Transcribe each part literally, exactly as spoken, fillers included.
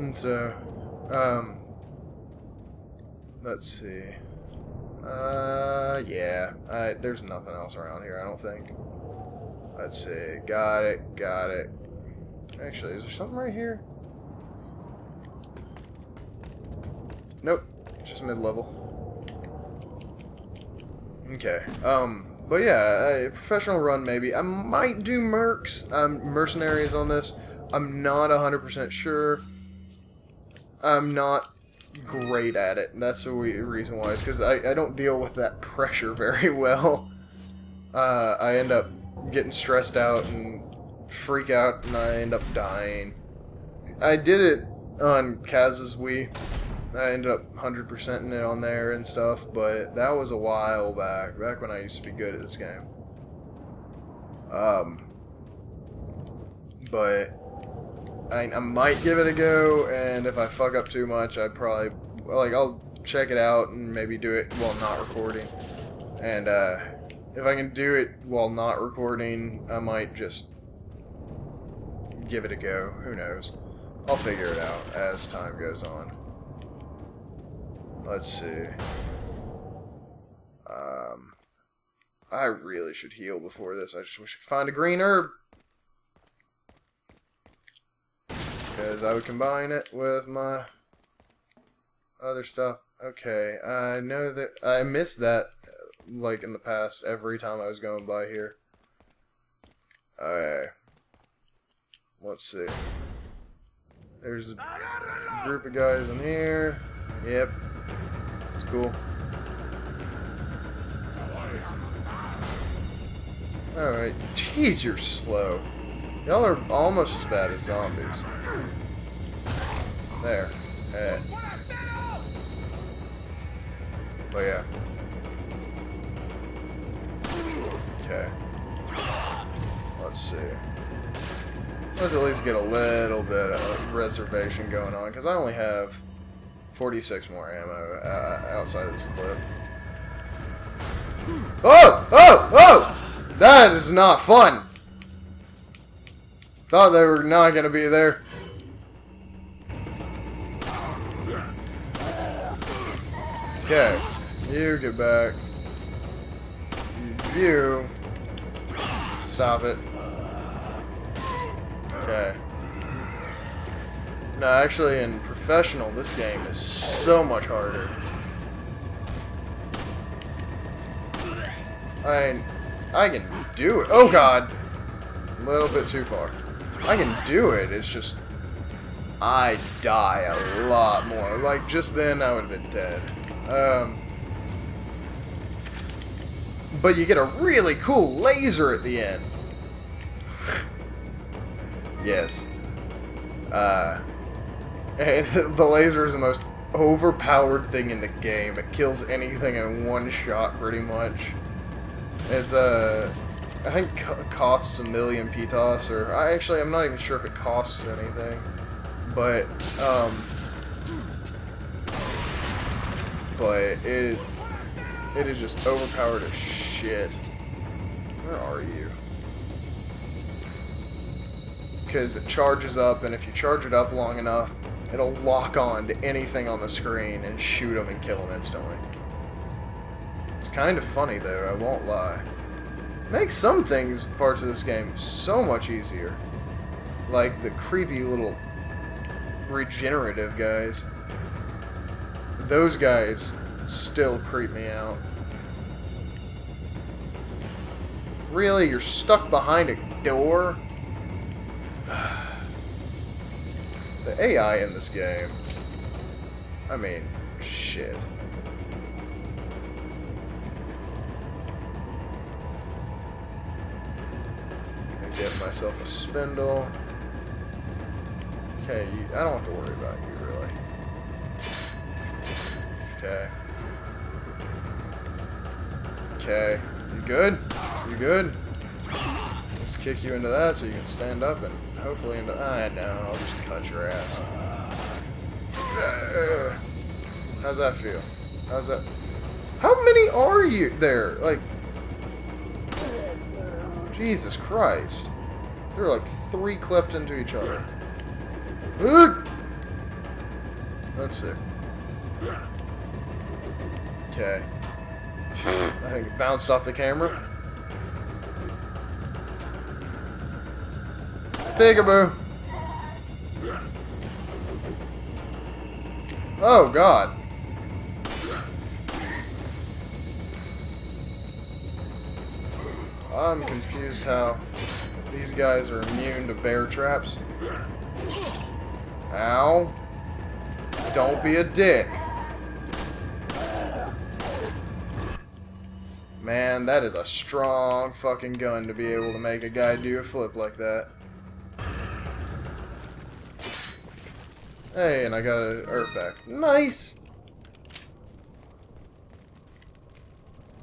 And so, um, let's see. Uh, yeah, I, there's nothing else around here, I don't think. Let's see. Got it, got it. Actually, is there something right here? Nope, just mid-level. Okay, um, but yeah, a professional run maybe. I might do mercs, um, mercenaries on this. I'm not one hundred percent sure. I'm not great at it. That's the reason why, is because I, I don't deal with that pressure very well. Uh, I end up getting stressed out and freak out, and I end up dying. I did it on Kaz's Wii. I ended up one hundred percenting it on there and stuff, but that was a while back, back when I used to be good at this game. Um, but I, I might give it a go, and if I fuck up too much, I probably, like, I'll check it out and maybe do it while not recording. And uh, if I can do it while not recording, I might just give it a go. Who knows? I'll figure it out as time goes on. Let's see. Um, I really should heal before this. I just wish I could find a green herb. Because I would combine it with my other stuff. Okay, I know that I missed that, like, in the past every time I was going by here. Alright. Let's see. There's a group of guys in here. Yep. That's cool. Alright. Jeez, you're slow. Y'all are almost as bad as zombies. There. Hey. But yeah. Okay. Let's see. Let's at least get a little bit of reservation going on, because I only have forty-six more ammo uh, outside of this clip. Oh! Oh! Oh! That is not fun! Thought they were not gonna be there. Okay. You get back. You. Stop it. Okay. No, actually, in professional, this game is so much harder. I, I can do it. Oh, God. A little bit too far. I can do it. It's just, I die a lot more. Like, just then, I would have been dead. Um, but you get a really cool laser at the end. Yes. Uh... And the laser is the most overpowered thing in the game. It kills anything in one shot, pretty much. It's a, uh, I think it costs a million P T O S, or I actually I'm not even sure if it costs anything, but um, but it it is just overpowered as shit. Where are you? Because it charges up, and if you charge it up long enough, it'll lock on to anything on the screen and shoot them and kill them instantly. It's kind of funny, though, I won't lie. It makes some things, parts of this game, so much easier. Like the creepy little regenerative guys. Those guys still creep me out. Really? You're stuck behind a door? The A I in this game, I mean, shit. I'm gonna get myself a spindle. Okay, you, I don't have to worry about you, really. Okay. Okay, you good? You good? Let's kick you into that so you can stand up and hopefully into... I know, I'll just cut your ass. Uh, how's that feel? How's that... How many are you there? Like... Jesus Christ. They're like three clipped into each other. Uh, That's sick. Okay. I think it bounced off the camera. Peekaboo! Oh, God. I'm confused how these guys are immune to bear traps. Ow. Don't be a dick. Man, that is a strong fucking gun to be able to make a guy do a flip like that. Hey, and I got a herb back. Nice!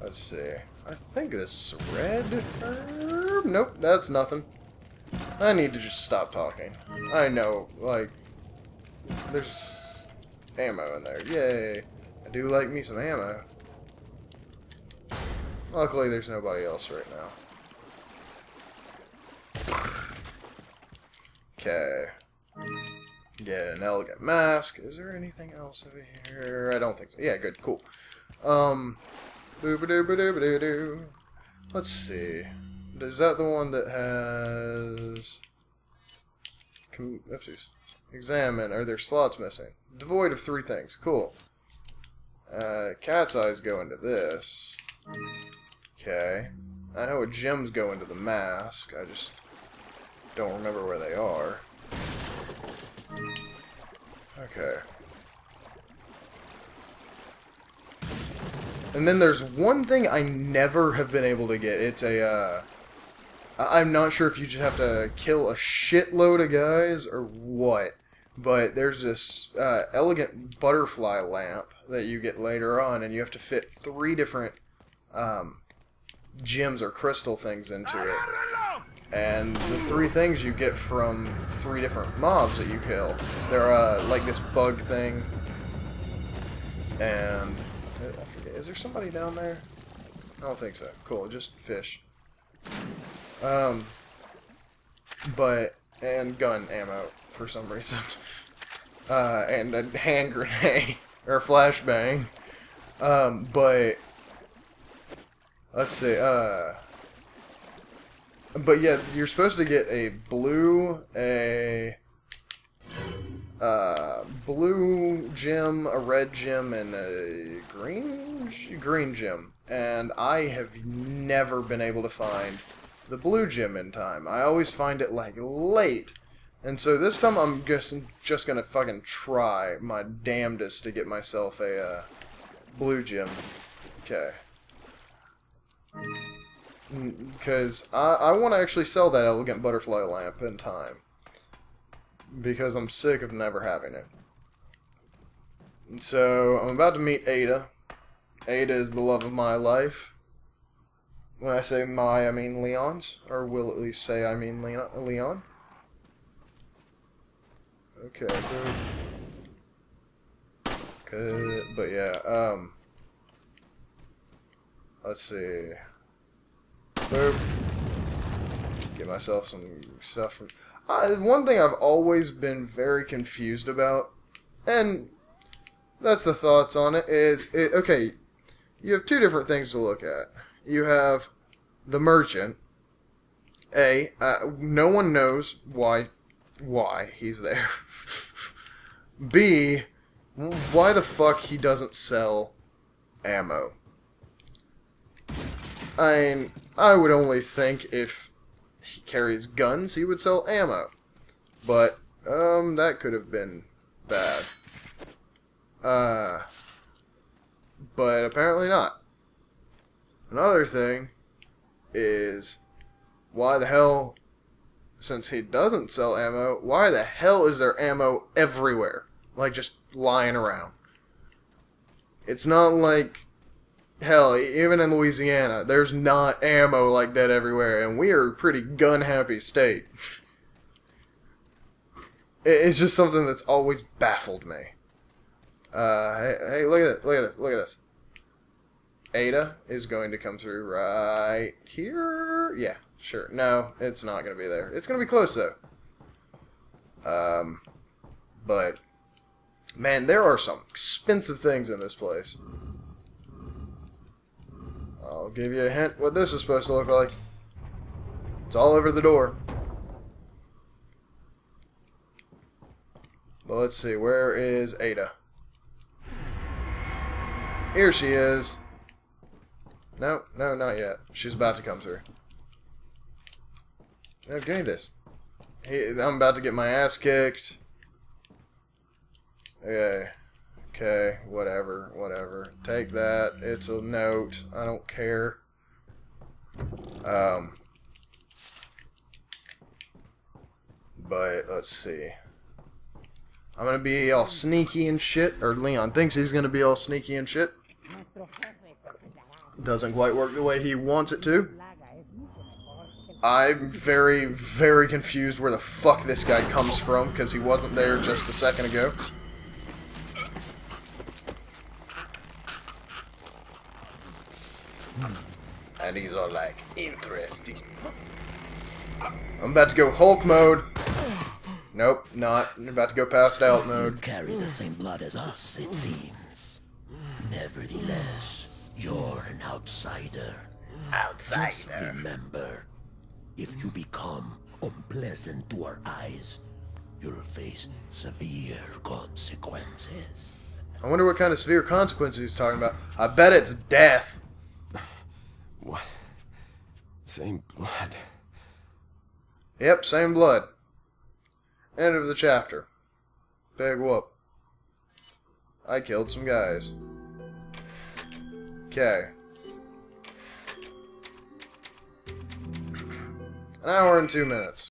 Let's see. I think this red herb? Nope, that's nothing. I need to just stop talking. I know, like, there's ammo in there. Yay. I do like me some ammo. Luckily, there's nobody else right now. Okay. Get an elegant mask. Is there anything else over here? I don't think so. Yeah, good, cool. Um, boo-ba-doo-ba-doo-ba-doo-doo. Let's see. Is that the one that has... Com Oopsies. Examine. Are there slots missing? Devoid of three things. Cool. Uh, cat's eyes go into this. Okay. I know what gems go into the mask. I just don't remember where they are. Okay. And then there's one thing I never have been able to get. It's a, uh... I'm not sure if you just have to kill a shitload of guys or what. But there's this uh, elegant butterfly lamp that you get later on. And you have to fit three different um, gems or crystal things into it. And the three things you get from three different mobs that you kill. They're uh, like this bug thing. And I forget, is there somebody down there? I don't think so. Cool, just fish. Um, but, and gun ammo for some reason. Uh, and a hand grenade, or a flashbang. Um, but, let's see, uh... But yeah, you're supposed to get a blue, a uh, blue gem, a red gem, and a green green gem. And I have never been able to find the blue gem in time. I always find it like late. And so this time I'm just just gonna fucking try my damnedest to get myself a uh, blue gem. Okay. Because I, I want to actually sell that elegant butterfly lamp in time. Because I'm sick of never having it. So, I'm about to meet Ada. Ada is the love of my life. When I say my, I mean Leon's. Or will at least say I mean Leon. Okay, good. But yeah, um... let's see... Boop. Get myself some stuff from... Uh, one thing I've always been very confused about, and that's the thoughts on it, is... It, okay, you have two different things to look at. You have the merchant. A, uh, no one knows why, why he's there. B, why the fuck he doesn't sell ammo. I mean... I would only think if he carries guns, he would sell ammo. But, um, that could have been bad. Uh, but apparently not. Another thing is, why the hell, since he doesn't sell ammo, why the hell is there ammo everywhere? Like, just lying around. It's not like... Hell, even in Louisiana, there's not ammo like that everywhere, and we are a pretty gun-happy state. It's just something that's always baffled me. Uh, hey, hey, look at this, look at this, look at this. Ada is going to come through right here? Yeah, sure. No, it's not going to be there. It's going to be close, though. Um, but... Man, there are some expensive things in this place. I'll give you a hint what this is supposed to look like. It's all over the door. But let's see, where is Ada? Here she is. No, no, not yet. She's about to come through. No, give me this. Hey, I'm about to get my ass kicked. Okay. Okay, whatever, whatever. Take that. It's a note. I don't care. Um. But, let's see. I'm going to be all sneaky and shit. Or Leon thinks he's going to be all sneaky and shit. Doesn't quite work the way he wants it to. I'm very, very confused where the fuck this guy comes from, because he wasn't there just a second ago. And he's all like, interesting. I'm about to go Hulk mode. Nope, not. I'm about to go passed out mode. You carry the same blood as us, it seems. Nevertheless, you're an outsider. Outsider. Just remember, if you become unpleasant to our eyes, you'll face severe consequences. I wonder what kind of severe consequences he's talking about. I bet it's death. What? Same blood. Yep, same blood. End of the chapter. Big whoop. I killed some guys. Okay. An hour and two minutes.